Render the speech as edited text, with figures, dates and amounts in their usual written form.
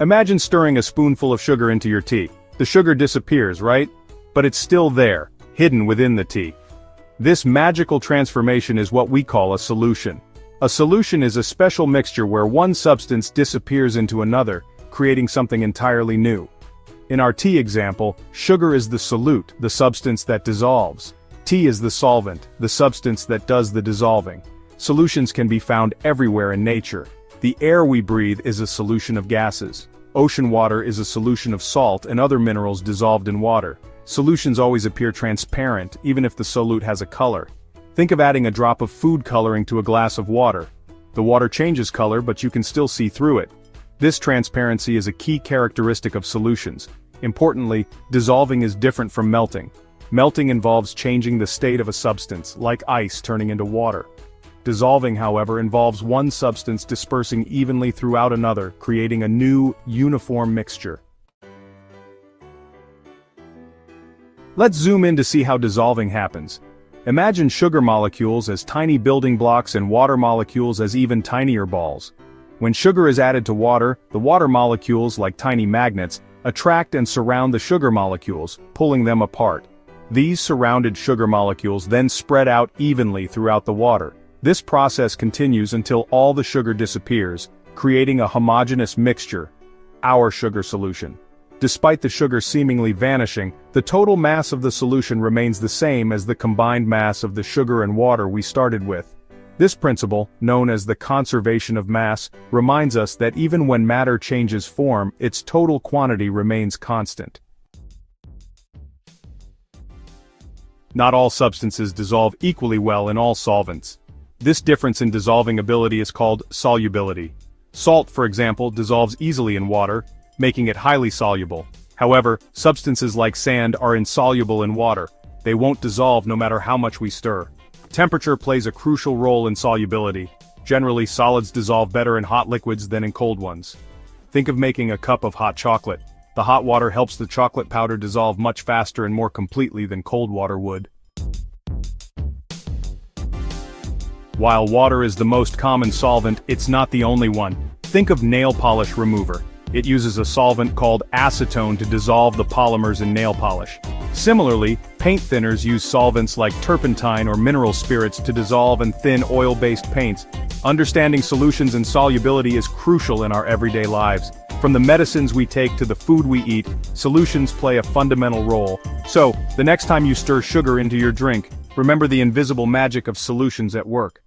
Imagine stirring a spoonful of sugar into your tea. The sugar disappears, right? But it's still there, hidden within the tea. This magical transformation is what we call a solution. A solution is a special mixture where one substance disappears into another, creating something entirely new. In our tea example, sugar is the solute, the substance that dissolves. Tea is the solvent, the substance that does the dissolving. Solutions can be found everywhere in nature. The air we breathe is a solution of gases. Ocean water is a solution of salt and other minerals dissolved in water. Solutions always appear transparent, even if the solute has a color. Think of adding a drop of food coloring to a glass of water. The water changes color, but you can still see through it. This transparency is a key characteristic of solutions. Importantly, dissolving is different from melting. Melting involves changing the state of a substance, like ice turning into water. Dissolving, however, involves one substance dispersing evenly throughout another, creating a new, uniform mixture. Let's zoom in to see how dissolving happens. Imagine sugar molecules as tiny building blocks and water molecules as even tinier balls. When sugar is added to water, the water molecules, like tiny magnets, attract and surround the sugar molecules, pulling them apart. These surrounded sugar molecules then spread out evenly throughout the water. This process continues until all the sugar disappears, creating a homogeneous mixture, our sugar solution. Despite the sugar seemingly vanishing, the total mass of the solution remains the same as the combined mass of the sugar and water we started with. This principle, known as the conservation of mass, reminds us that even when matter changes form, its total quantity remains constant. Not all substances dissolve equally well in all solvents. This difference in dissolving ability is called solubility. Salt, for example, dissolves easily in water, making it highly soluble. However, substances like sand are insoluble in water. They won't dissolve no matter how much we stir. Temperature plays a crucial role in solubility. Generally, solids dissolve better in hot liquids than in cold ones. Think of making a cup of hot chocolate. The hot water helps the chocolate powder dissolve much faster and more completely than cold water would. While water is the most common solvent, it's not the only one. Think of nail polish remover. It uses a solvent called acetone to dissolve the polymers in nail polish. Similarly, paint thinners use solvents like turpentine or mineral spirits to dissolve and thin oil-based paints. Understanding solutions and solubility is crucial in our everyday lives. From the medicines we take to the food we eat, solutions play a fundamental role. So, the next time you stir sugar into your drink, remember the invisible magic of solutions at work.